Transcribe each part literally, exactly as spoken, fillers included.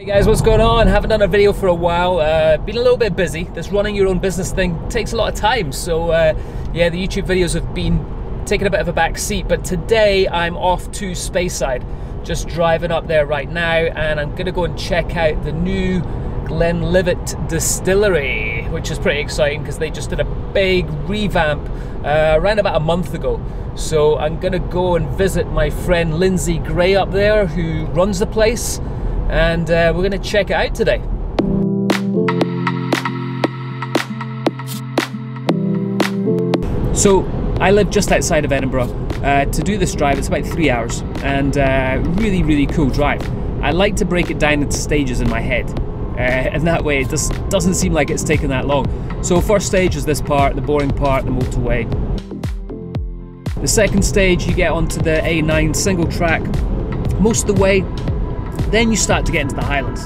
Hey guys, what's going on? Haven't done a video for a while, uh, been a little bit busy. This running your own business thing takes a lot of time, so uh, yeah, the YouTube videos have been taking a bit of a back seat, but today I'm off to Speyside, just driving up there right now, and I'm going to go and check out the new Glenlivet distillery, which is pretty exciting because they just did a big revamp uh, around about a month ago. So I'm going to go and visit my friend Lindsay Gray up there, who runs the place. And uh, we're going to check it out today. So I live just outside of Edinburgh. Uh, to do this drive, it's about three hours and uh, really, really cool drive. I like to break it down into stages in my head. Uh, and that way it just doesn't seem like it's taken that long. So first stage is this part, the boring part, the motorway. The second stage, you get onto the A nine single track most of the way. Then you start to get into the Highlands.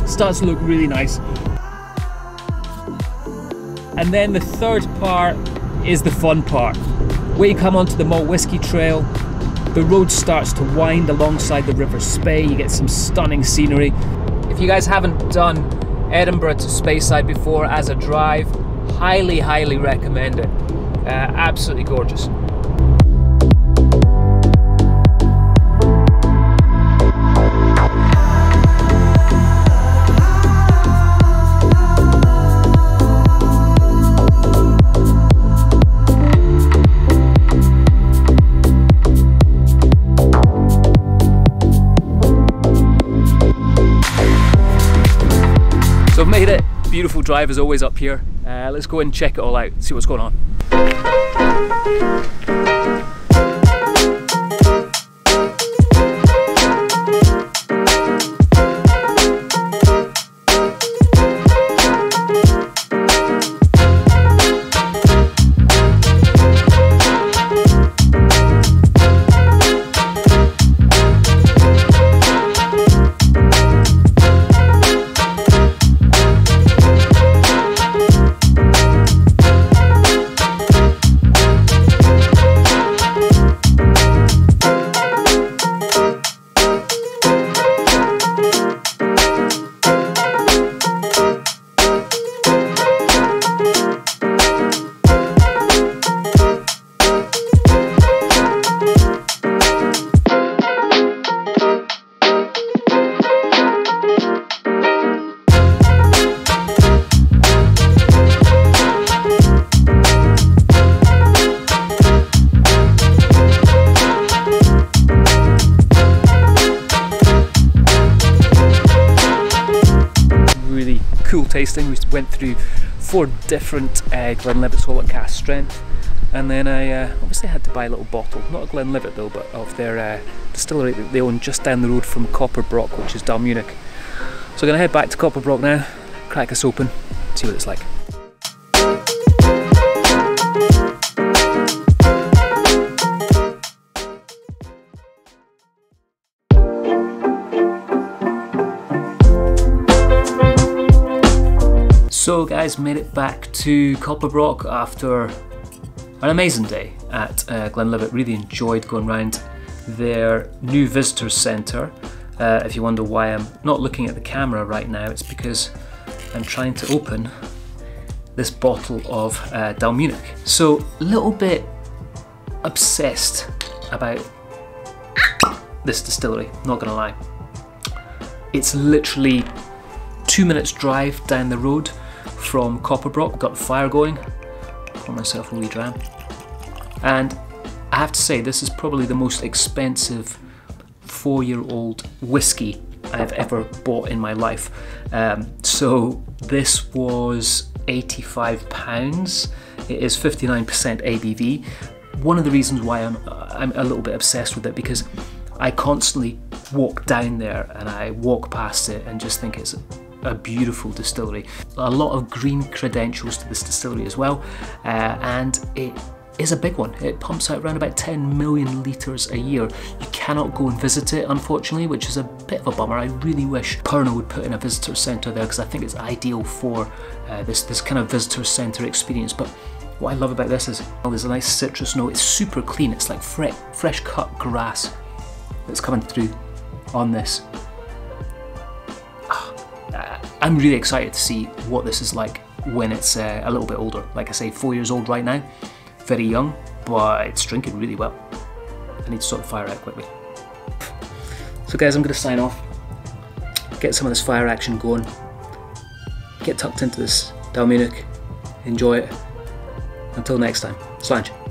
It starts to look really nice. And then the third part is the fun part, where you come onto the Malt Whiskey Trail. The road starts to wind alongside the River Spey. You get some stunning scenery. If you guys haven't done Edinburgh to Speyside before as a drive, highly, highly recommend it. Uh, absolutely gorgeous. So I've made it. Beautiful drive as always up here. Uh, let's go and check it all out, see what's going on. Cool tasting. We went through four different uh, Glenlivets, all at cask strength, and then I uh, obviously had to buy a little bottle, not a Glenlivet though, but of their uh, distillery that they own just down the road from Copperbroc, which is Dalmunach. So I'm going to head back to Copperbroc now, crack this open, see what it's like. So guys, made it back to Copperbroc after an amazing day at uh, Glenlivet. Really enjoyed going round their new visitor centre. Uh, if you wonder why I'm not looking at the camera right now, it's because I'm trying to open this bottle of uh, Dalmunach. So a little bit obsessed about this distillery, not gonna lie. It's literally two minutes drive down the road from Copperbroc. Got the fire going, got myself a wee dram, and I have to say this is probably the most expensive four-year-old whiskey I've ever bought in my life. Um, so this was eighty-five pounds. It is fifty-nine percent A B V. One of the reasons why I'm I'm a little bit obsessed with it, because I constantly walk down there and I walk past it and just think it's a beautiful distillery. A lot of green credentials to this distillery as well, uh, and it is a big one. It pumps out around about ten million litres a year. You cannot go and visit it, unfortunately, which is a bit of a bummer. I really wish Pernod would put in a visitor centre there, because I think it's ideal for uh, this, this kind of visitor centre experience. But what I love about this is, well, there's a nice citrus note. It's super clean. It's like fresh, fresh cut grass that's coming through on this. I'm really excited to see what this is like when it's uh, a little bit older. Like I say, four years old right now, very young, but it's drinking really well. I need to sort the fire out quickly. So guys, I'm going to sign off, get some of this fire action going, get tucked into this Dalmunach, enjoy it. Until next time, Sláinte.